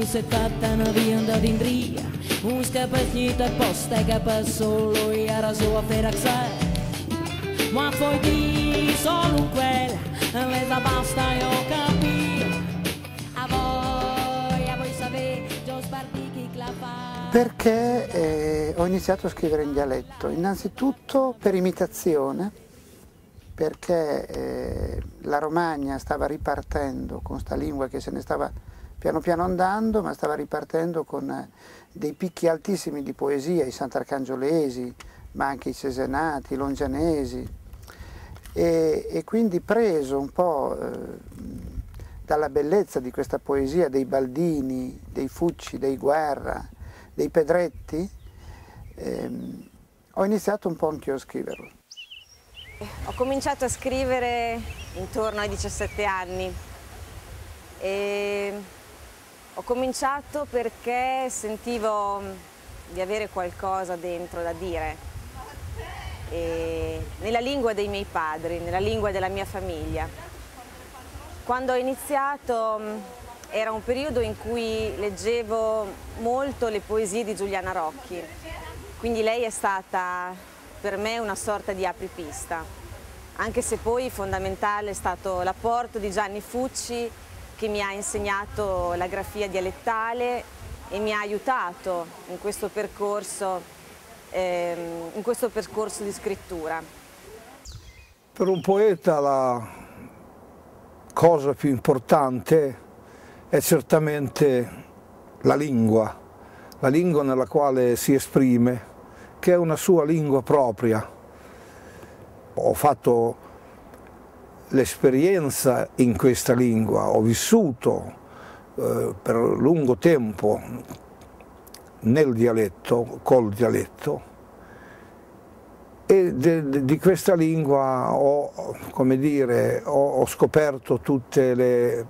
cui si è fatta una vionda d'indria, un scapagnito apposta che per solo era sua feraxai. Ma poi di solo quella, mezza basta io capire. A voi sapere, già sparti chi clava. Perché ho iniziato a scrivere in dialetto? Innanzitutto per imitazione, perché la Romagna stava ripartendo con sta lingua che se ne stava piano piano andando, ma stava ripartendo con dei picchi altissimi di poesia, i sant'arcangiolesi, ma anche i cesenati, i longianesi. E quindi preso un po' dalla bellezza di questa poesia dei Baldini, dei Fucci, dei Guerra, dei Pedretti, ho iniziato un po' anch'io a scriverlo. Ho cominciato a scrivere intorno ai 17 anni e ho cominciato perché sentivo di avere qualcosa dentro da dire. E nella lingua dei miei padri, nella lingua della mia famiglia. Quando ho iniziato era un periodo in cui leggevo molto le poesie di Giuliana Rocchi, quindi lei è stata per me una sorta di apripista, anche se poi fondamentale è stato l'apporto di Gianni Fucci, che mi ha insegnato la grafia dialettale e mi ha aiutato in questo percorso di scrittura. Per un poeta la cosa più importante è certamente la lingua nella quale si esprime, che è una sua lingua propria. Ho fatto l'esperienza in questa lingua, ho vissuto per lungo tempo nel dialetto, col dialetto, e di questa lingua ho scoperto tutte le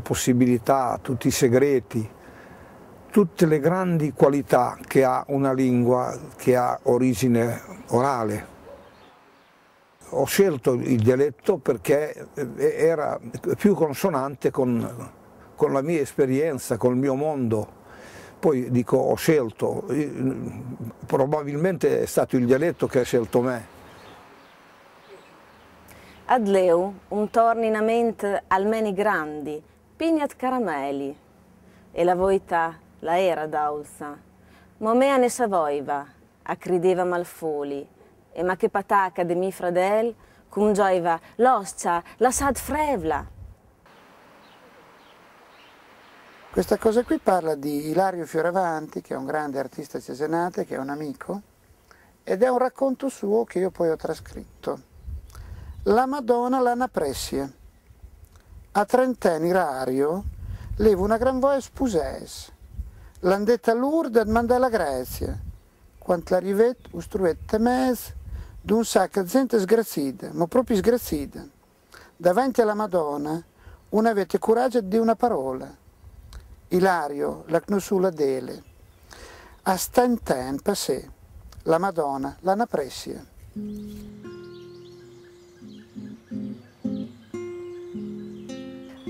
possibilità, tutti i segreti, tutte le grandi qualità che ha una lingua che ha origine orale. Ho scelto il dialetto perché era più consonante con la mia esperienza, col mio mondo. Poi dico, ho scelto, probabilmente è stato il dialetto che ha scelto me. Ad leu un torninament almeni grandi, pignat carameli, e la voita la era d'Aulsa, ma mea ne savoiva, acrideva malfoli, e ma che pataca de mi fradel, cum gioiva l'oscia, la sad frevla. Questa cosa qui parla di Ilario Fioravanti, che è un grande artista cesenate, che è un amico, ed è un racconto suo che io poi ho trascritto. La Madonna l'anapressie, a trentenni Ilario leva una gran voe spusès, l'andetta Lourdes ad mandella Grecia, quant la rivet ustruet temes d'un sac a zente sgrazida, ma proprio sgrazida. Davanti alla Madonna non avete coraggio di una parola. Ilario, la cnosula dele, a stenten passè, la Madonna, l'anapressie.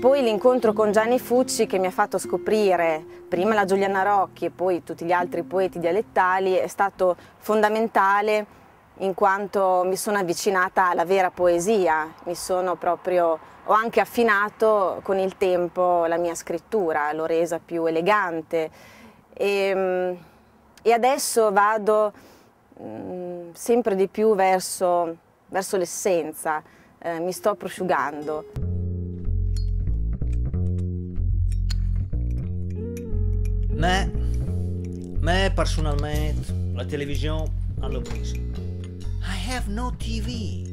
Poi l'incontro con Gianni Fucci, che mi ha fatto scoprire prima la Giuliana Rocchi e poi tutti gli altri poeti dialettali, è stato fondamentale in quanto mi sono avvicinata alla vera poesia, ho anche affinato con il tempo la mia scrittura, l'ho resa più elegante e adesso vado sempre di più verso l'essenza, mi sto prosciugando. Me personalmente la televisione l'ho presa. I have no TV.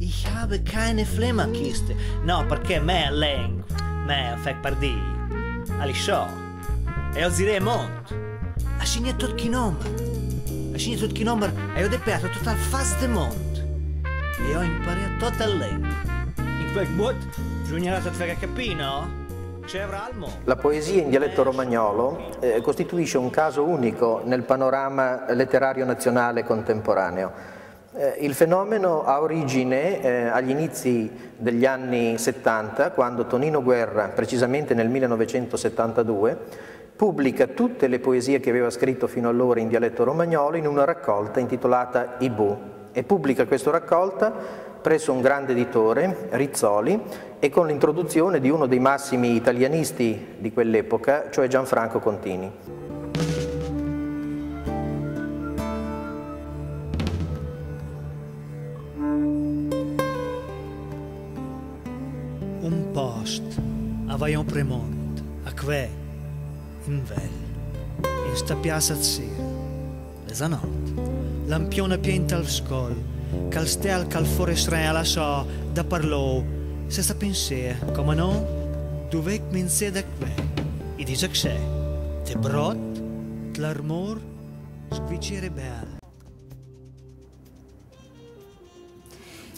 Ich habe keine Flimmerkiste. No, perché me leng, me fek pardi, ali show. E ho zire mont. Ha segnato tot chi nomer. Ha segnato tot chi nomer e ho depiato tutta la fase de mont. E ho imparato tutta la lingua. In quel modo, bisognerà fare capire, no? La poesia in dialetto romagnolo costituisce un caso unico nel panorama letterario nazionale contemporaneo. Il fenomeno ha origine agli inizi degli anni 70, quando Tonino Guerra, precisamente nel 1972, pubblica tutte le poesie che aveva scritto fino allora in dialetto romagnolo in una raccolta intitolata Ibù, e pubblica questa raccolta presso un grande editore, Rizzoli, e con l'introduzione di uno dei massimi italianisti di quell'epoca, cioè Gianfranco Contini. Un post a Vaillant-Prémont, a Quai, in Vel, in sta piazza sera, mezzanotte, lampione pienta al scol, calstel calfore srea la so, da parlò, senza pensare, come no, dove comincia da Quai, e dice che c'è, te brot, l'armor, squicere bel.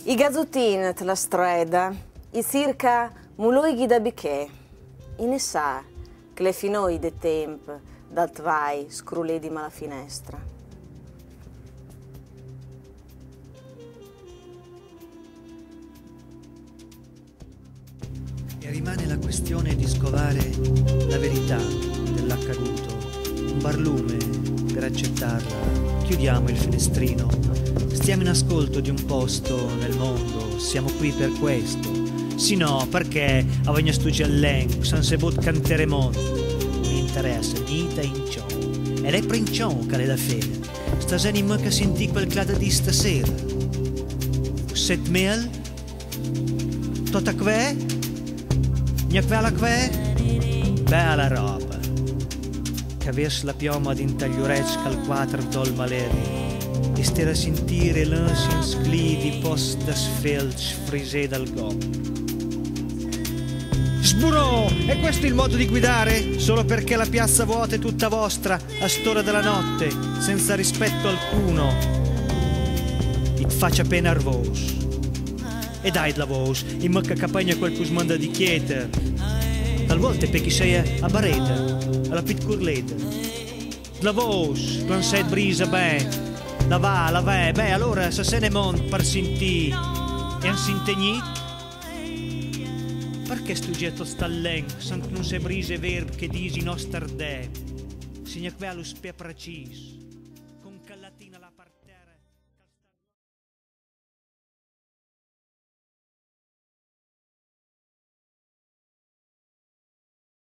I gazzutin la strada. I circa muloighi da bichè, i ne sa che le finoi de temp dal tvai scruledi ma la finestra. E rimane la questione di scovare la verità dell'accaduto, un barlume per accettarla. Chiudiamo il finestrino, stiamo in ascolto di un posto nel mondo, siamo qui per questo. Sì no, perché a Vagnastuggia all'Enco, San Sebot canteremo. Mi interessa, niente in ciò. E lei prende ciò che le da fede. Stasera in me che senti quel clada di stasera. Set mel? Tota que? Gna que alla que? Bella roba. Che avesse la pioma d'intagliurezca al quattro dol maleri. E stare a sentire l'insens glidi post da sfelci frisè dal gop. Sburò! E questo è il modo di guidare? Solo perché la piazza vuota è tutta vostra, a st'ora della notte, senza rispetto alcuno. It faccia appena arvos. E dai la vos, in mocca capagna quel cus manda di chieter. Talvolta per chi sei a bareta, alla pit curleta. La vos, lancet brisa ben, la va, beh allora se se ne mont per sentì, e an sintegnit? Perché stugetto stallen, sanc non se brise verb che disi nostardè, signa quello spia precis.